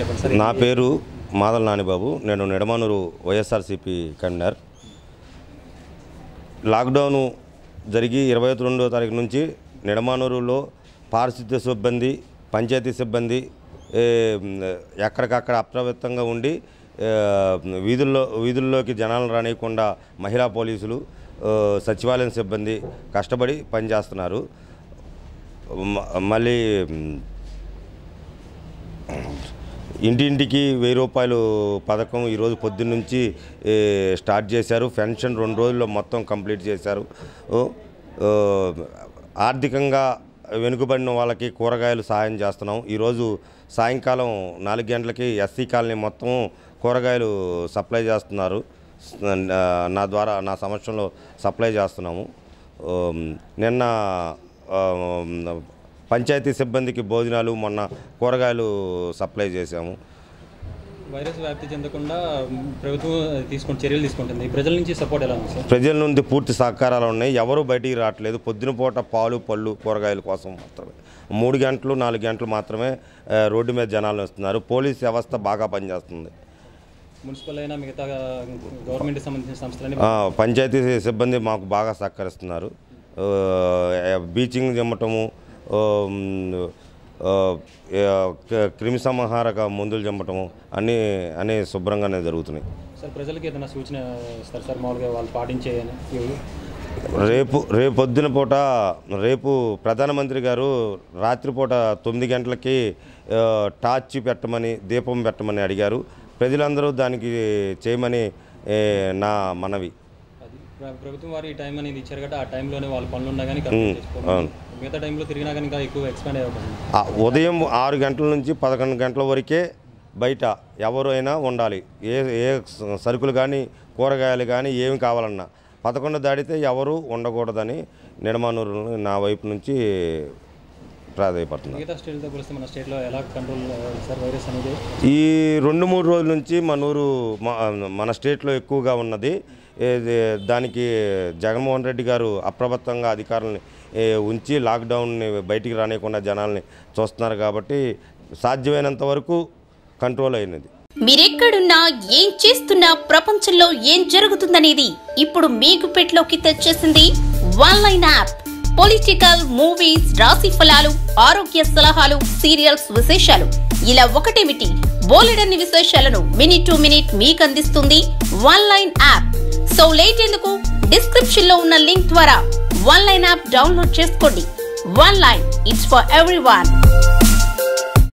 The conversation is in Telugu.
చెప్పండి సార్. నా పేరు మాదల నానిబాబు, నేను నిడమనూరు వైఎస్ఆర్సిపి కన్వీనర్. లాక్డౌన్ జరిగి 22వ తారీఖు నుంచి నిడమనూరులో పారిశుద్ధ్య సిబ్బంది, పంచాయతీ సిబ్బంది ఎక్కడికక్కడ అప్రమత్తంగా ఉండి వీధుల్లోకి జనాలను రానియకుండా మహిళా పోలీసులు, సచివాలయం సిబ్బంది కష్టపడి పనిచేస్తున్నారు. మళ్ళీ ఇంటింటికి ₹1000 పథకం ఈరోజు పొద్దున్న నుంచి స్టార్ట్ చేశారు. పెన్షన్ 2 రోజుల్లో మొత్తం కంప్లీట్ చేశారు. ఆర్థికంగా వెనుకబడిన వాళ్ళకి కూరగాయలు సహాయం చేస్తున్నాం. ఈరోజు సాయంకాలం 4 గంటలకి ఎస్సీ కాలనీ మొత్తం కూరగాయలు సప్లై చేస్తున్నారు. నా ద్వారా నా సమక్షంలో సప్లై చేస్తున్నాము. నిన్న పంచాయతీ సిబ్బందికి భోజనాలు, మొన్న కూరగాయలు సప్లై చేశాము. వైరస్ వ్యాప్తి చెందకుండా ప్రభుత్వం చర్యలు తీసుకుంటుంది. ప్రజల నుంచి సపోర్ట్ ఎలా ఉంది? ప్రజల నుండి పూర్తి సహకారాలు ఉన్నాయి. ఎవరు బయటికి రావట్లేదు. పొద్దునపూట పాలు, పళ్ళు, కూరగాయల కోసం మాత్రమే 3 గంటలు 4 గంటలు మాత్రమే రోడ్డు మీద జనాలు వస్తున్నారు. పోలీస్ వ్యవస్థ బాగా పనిచేస్తుంది. మున్సిపల్ అయినా మిగతా గవర్నమెంట్కి సంబంధించిన సంస్థలు, పంచాయతీ సిబ్బంది మాకు బాగా సహకరిస్తున్నారు. బీచింగ్ జమ్మటము, క్రిమి సంహారక మందులు జమ్మటము అన్నీ శుభ్రంగానే జరుగుతున్నాయి. సార్, ప్రజలకు ఏదైనా సూచన ఇస్తారు సార్? మామూలుగా వాళ్ళు పాటించేయని రేపు ప్రధానమంత్రి గారు రాత్రిపూట 9 గంటలకి టార్చ్ పెట్టమని, దీపం పెట్టమని అడిగారు. ప్రజలందరూ దానికి చేయమని నా మనవి. ప్రభుత్వం వారి టైం అనేది ఇచ్చారు కదా, ఆ టైంలోనే వాళ్ళ పనులు ఉన్నా కానీ మిగతా టైంలో తిరిగినా కానీ ఎక్కువ ఎక్స్పాండ్ అయ్యారు. ఉదయం 6 గంటల నుంచి 11 గంటల వరకే బయట ఎవరైనా ఉండాలి. ఏ సరుకులు కానీ, కూరగాయలు కానీ ఏమి కావాలన్నా 11 దాటితే ఎవరు ఉండకూడదని నిడమనూరు నా వైపు నుంచి ప్రాధాయపడుతుంది. ఈ 2-3 రోజుల నుంచి మన స్టేట్లో ఎక్కువగా ఉన్నది. దానికి జగన్మోహన్ రెడ్డి గారు అప్రమత్తంగా అధికారులని ఉంచి లాక్డౌన్ని బయటికి రానియకుండా జనాల్ని చూస్తున్నారు. కాబట్టి సాధ్యమైనంత వరకు కంట్రోల్ అయినది. మీరెక్కడున్నా, ఏం చేస్తున్నా, ప్రపంచంలో ఏం జరుగుతుందనేది ఇప్పుడు మీకు పెట్లోకి తెచ్చేసింది OneLine యాప్. పొలిటికల్, మూవీస్, రాశి ఫలాలు, ఆరోగ్య సలహాలు, సీరియల్స్ విశేషాలు, ఇలా ఒకటేమిటి బోలెడన్ని విశేషాలను మినిట్ టు మినిట్ మీకు అందిస్తుంది OneLine యాప్. సో లేట్ ఎందుకు, డిస్క్రిప్షన్ లో ఉన్న లింక్ ద్వారా OneLine యాప్ డౌన్లోడ్ చేసుకోండి. OneLine, it's for everyone.